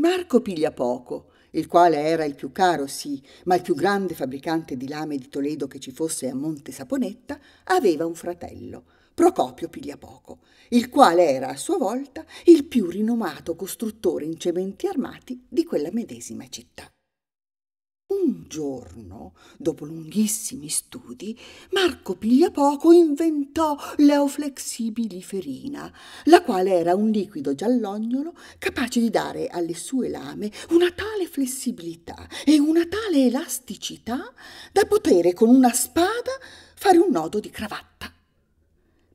Marco Pigliapoco, il quale era il più caro, sì, ma il più grande fabbricante di lame di Toledo che ci fosse a Monte Saponetta, aveva un fratello, Procopio Pigliapoco, il quale era a sua volta il più rinomato costruttore in cementi armati di quella medesima città. Un giorno, dopo lunghissimi studi, Marco Pigliapoco inventò leo flexibili ferina, la quale era un liquido giallognolo capace di dare alle sue lame una tale flessibilità e una tale elasticità da potere con una spada fare un nodo di cravatta.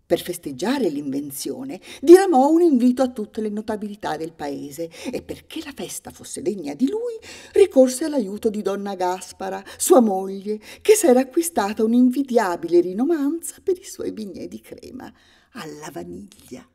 Per festeggiare l'invenzione diramò un invito a tutte le notabilità del paese e, perché la festa fosse degna di lui, ricorse all'aiuto di Donna Gaspara, sua moglie, che s'era acquistata un'invidiabile rinomanza per i suoi bignè di crema alla vaniglia.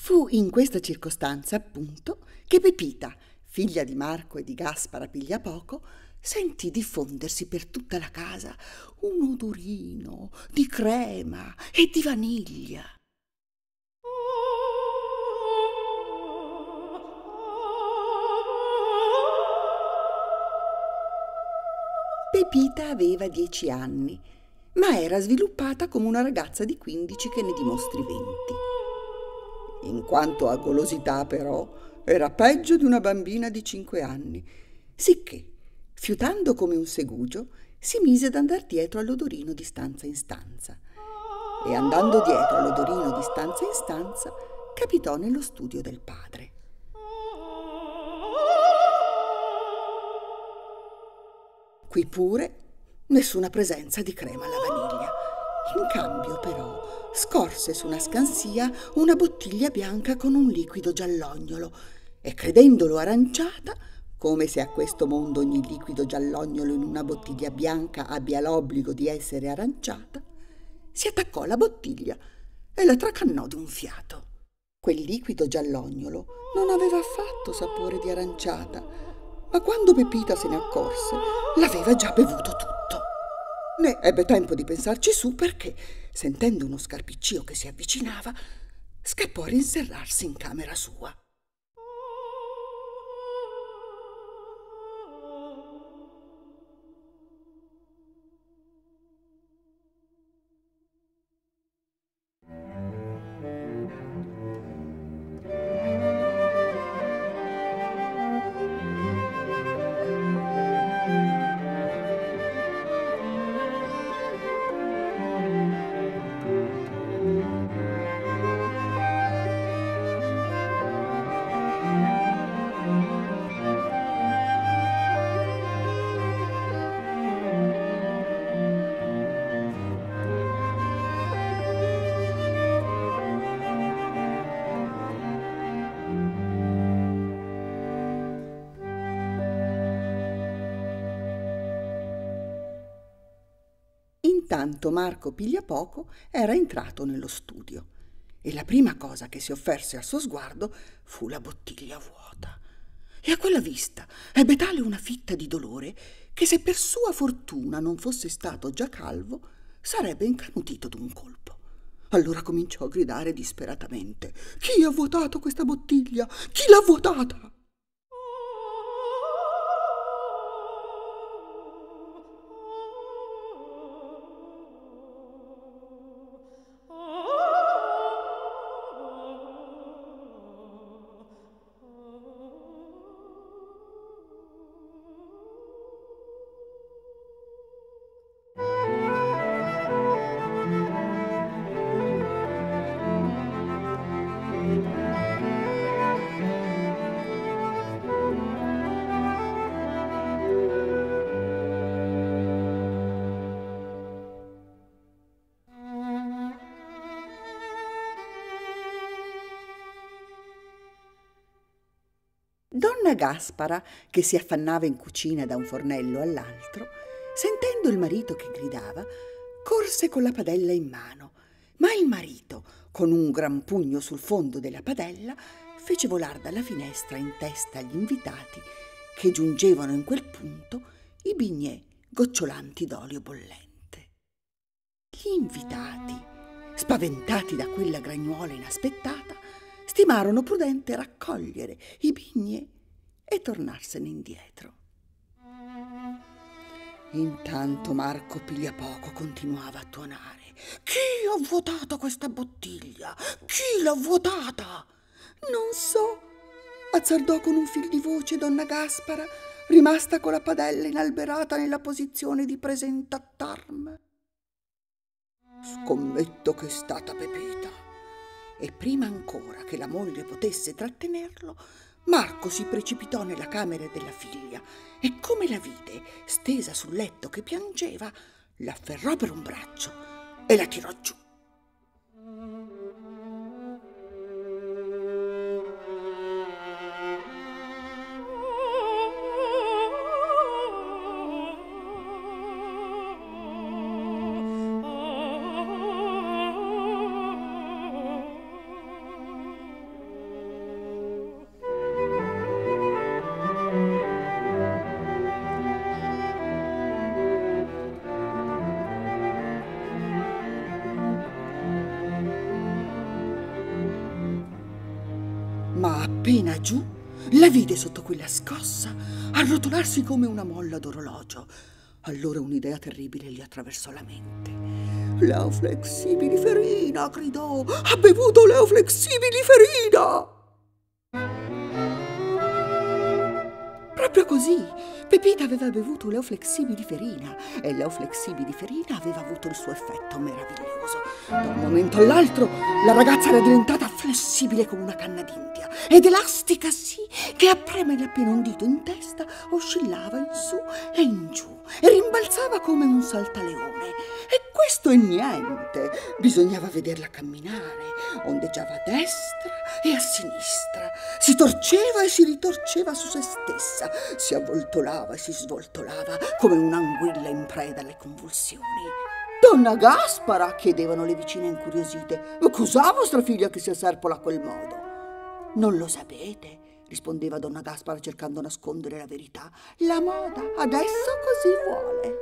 Fu in questa circostanza, appunto, che Pepita, figlia di Marco e di Gaspara Pigliapoco, sentì diffondersi per tutta la casa un odorino di crema e di vaniglia. Pepita aveva 10 anni, ma era sviluppata come una ragazza di 15 che ne dimostri 20. In quanto a golosità, però, era peggio di una bambina di 5 anni, sicché, fiutando come un segugio, si mise ad andar dietro all'odorino di stanza in stanza. E andando dietro all'odorino di stanza in stanza, capitò nello studio del padre. Qui pure nessuna presenza di crema alla vaniglia. In cambio, però, scorse su una scansia una bottiglia bianca con un liquido giallognolo e, credendolo aranciata, come se a questo mondo ogni liquido giallognolo in una bottiglia bianca abbia l'obbligo di essere aranciata, si attaccò alla bottiglia e la tracannò d'un fiato. Quel liquido giallognolo non aveva affatto sapore di aranciata, ma quando Pepita se ne accorse l'aveva già bevuto tutto. Né ebbe tempo di pensarci su perché, sentendo uno scarpiccio che si avvicinava, scappò a rinserrarsi in camera sua. Intanto Marco Pigliapoco era entrato nello studio e la prima cosa che si offerse al suo sguardo fu la bottiglia vuota. E a quella vista ebbe tale una fitta di dolore che, se per sua fortuna non fosse stato già calvo, sarebbe incanutito d'un colpo. Allora cominciò a gridare disperatamente: «Chi ha vuotato questa bottiglia? Chi l'ha vuotata?» Donna Gaspara, che si affannava in cucina da un fornello all'altro, sentendo il marito che gridava, corse con la padella in mano, ma il marito, con un gran pugno sul fondo della padella, fece volar dalla finestra in testa agli invitati che giungevano in quel punto i bignè gocciolanti d'olio bollente. Gli invitati, spaventati da quella gragnuola inaspettata, stimarono prudente raccogliere i bignè e tornarsene indietro. Intanto Marco Pigliapoco continuava a tuonare. «Chi ha vuotato questa bottiglia? Chi l'ha vuotata?» «Non so», azzardò con un fil di voce Donna Gaspara, rimasta con la padella inalberata nella posizione di presentattarme. «Scommetto che è stata Pepita». E prima ancora che la moglie potesse trattenerlo, Marco si precipitò nella camera della figlia e, come la vide stesa sul letto che piangeva, l'afferrò per un braccio e la tirò giù. Ma appena giù, la vide sotto quella scossa arrotolarsi come una molla d'orologio. Allora un'idea terribile gli attraversò la mente. «Leo flexibili ferina!» gridò. «Ha bevuto leo flexibili ferina!» Proprio così, Pepita aveva bevuto leo flexibili ferina e leo flexibili ferina aveva avuto il suo effetto meraviglioso. Da un momento all'altro la ragazza era diventata flessibile come una canna d'india ed elastica sì che a premere appena un dito in testa oscillava in su e in giù e rimbalzava come un saltaleone. E questo è niente, bisognava vederla camminare, ondeggiava a destra e a sinistra, si torceva e si ritorceva su se stessa, si avvoltolava e si svoltolava come un'anguilla in preda alle convulsioni. «Donna Gaspara», chiedevano le vicine incuriosite, «ma cos'ha vostra figlia che si asserpola a quel modo?» «Non lo sapete», rispondeva Donna Gaspara cercando di nascondere la verità. «La moda adesso così vuole».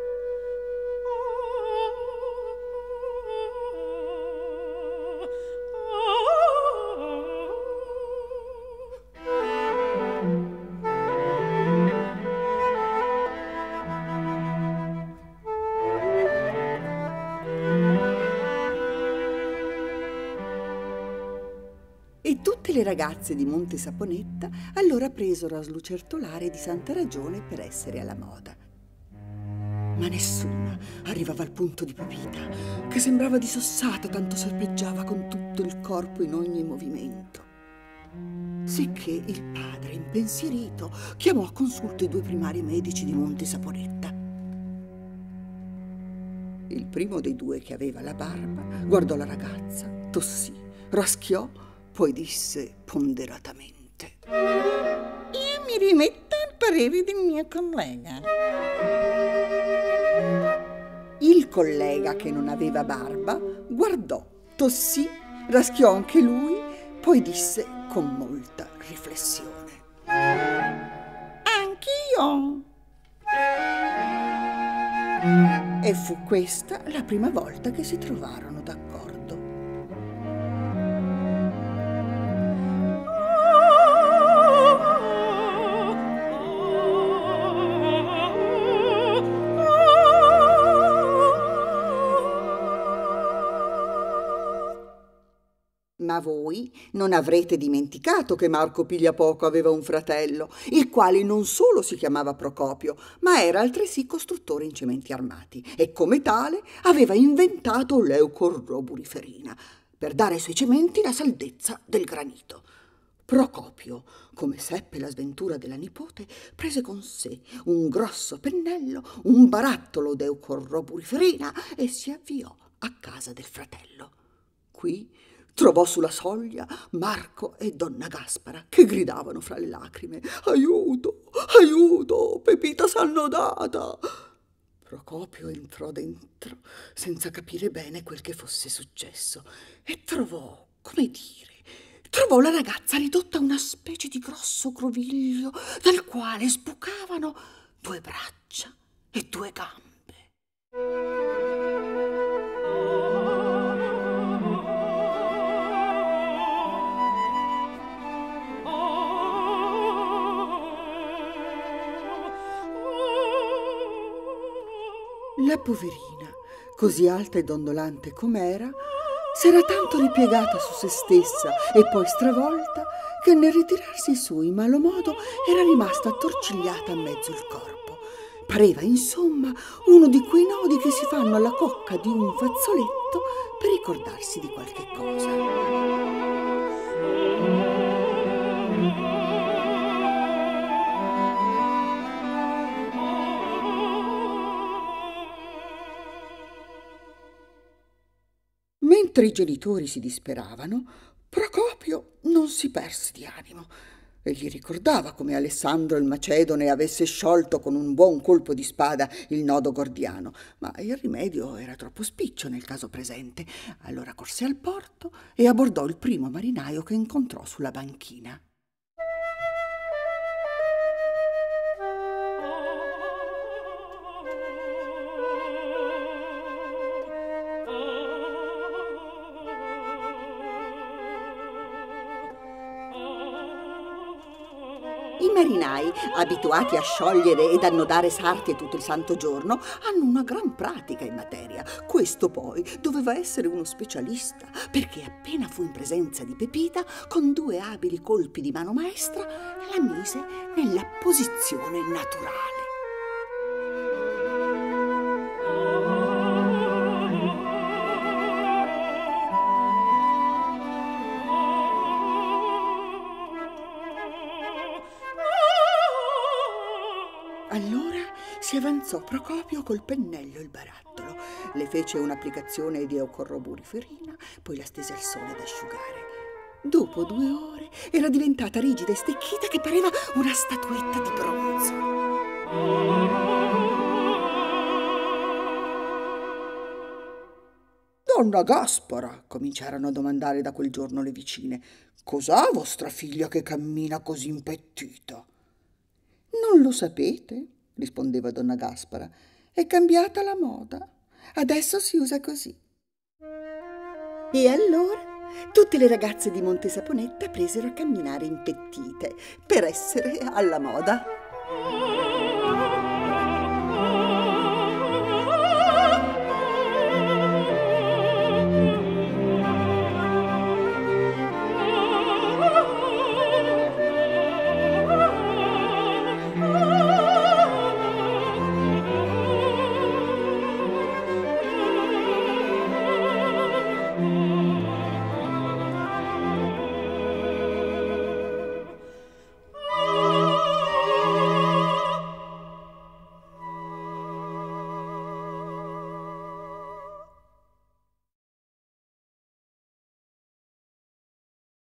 E tutte le ragazze di Monte Saponetta allora presero a slucertolare di santa ragione per essere alla moda. Ma nessuna arrivava al punto di Pepita, che sembrava dissossata tanto serpeggiava con tutto il corpo in ogni movimento. Sicché il padre, impensierito, chiamò a consulto i due primari medici di Monte Saponetta. Il primo dei due, che aveva la barba, guardò la ragazza, tossì, raschiò, poi disse ponderatamente: «Io mi rimetto al parere del mio collega». Il collega, che non aveva barba, guardò, tossì, raschiò anche lui, poi disse con molta riflessione: «Anch'io». E fu questa la prima volta che si trovarono d'accordo. Ma voi non avrete dimenticato che Marco Pigliapoco aveva un fratello, il quale non solo si chiamava Procopio, ma era altresì costruttore in cementi armati e come tale aveva inventato l'eucorroboliferina per dare ai suoi cementi la saldezza del granito. Procopio, come seppe la sventura della nipote, prese con sé un grosso pennello, un barattolo d'eucorroboliferina e si avviò a casa del fratello. Qui trovò sulla soglia Marco e Donna Gaspara, che gridavano fra le lacrime: «Aiuto, aiuto, Pepita s'è annodata!» Procopio entrò dentro senza capire bene quel che fosse successo e trovò, come dire, trovò la ragazza ridotta a una specie di grosso groviglio dal quale sbucavano due braccia e due gambe. La poverina, così alta e dondolante com'era, s'era tanto ripiegata su se stessa e poi stravolta che nel ritirarsi su in malo modo era rimasta attorcigliata a mezzo il corpo. Pareva, insomma, uno di quei nodi che si fanno alla cocca di un fazzoletto per ricordarsi di qualche cosa. Mentre i genitori si disperavano, Procopio non si perse di animo. Egli ricordava come Alessandro il Macedone avesse sciolto con un buon colpo di spada il nodo gordiano, ma il rimedio era troppo spiccio nel caso presente. Allora corse al porto e abbordò il primo marinaio che incontrò sulla banchina. I marinai, abituati a sciogliere ed annodare sarti tutto il santo giorno, hanno una gran pratica in materia. Questo poi doveva essere uno specialista, perché appena fu in presenza di Pepita, con due abili colpi di mano maestra, la mise nella posizione naturale. Allora si avanzò Procopio col pennello e il barattolo, le fece un'applicazione di eucorroboliferina, poi la stese al sole ad asciugare. Dopo 2 ore era diventata rigida e stecchita che pareva una statuetta di bronzo. «Donna Gaspara», cominciarono a domandare da quel giorno le vicine, «cos'ha vostra figlia che cammina così impettita?» «Non lo sapete», rispondeva Donna Gaspara, «è cambiata la moda. Adesso si usa così». E allora tutte le ragazze di Monte Saponetta presero a camminare impettite per essere alla moda.